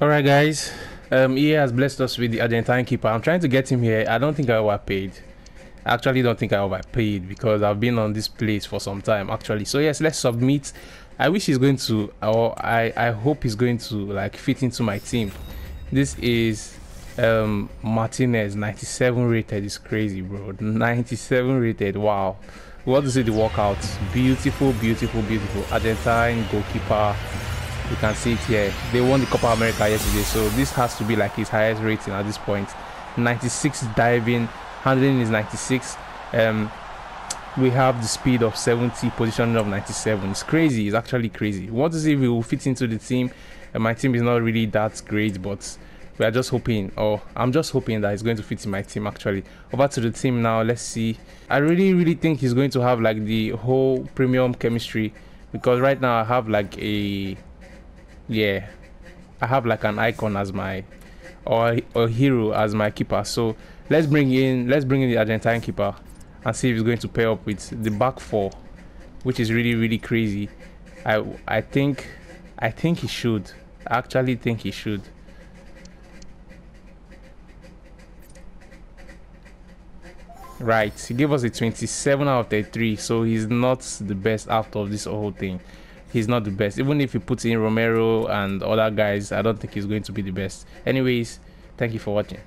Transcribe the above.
Alright guys, EA has blessed us with the Argentine keeper. I'm trying to get him here. I don't think I overpaid. I actually don't think I overpaid because I've been on this place for some time actually. So yes, let's submit. I wish he's going to, or I hope he's going to like fit into my team. This is Martinez, 97 rated. It's crazy, bro. 97 rated. Wow. What is it, the workout? Beautiful, beautiful, beautiful. Argentine goalkeeper. You can see it here. They won the Copa America yesterday, so this has to be like his highest rating at this point. 96 diving, handling is 96. We have the speed of 70, positioning of 97. It's crazy. It's actually crazy. What is it? We will fit into the team. My team is not really that great, but we are just hoping, or I'm just hoping that he's going to fit in my team actually. Over to the team now, let's see. I really think he's going to have like the whole premium chemistry, because right now I have like a, yeah, I have like an icon as my, or hero as my keeper. So let's bring in the Argentine keeper and see if he's going to pair up with the back four, which is really crazy. I think he should. I actually think he should. Right, he gave us a 27 out of 33, so he's not the best out of this whole thing. He's not the best. Even if he puts in Romero and other guys, I don't think he's going to be the best. Anyways, thank you for watching.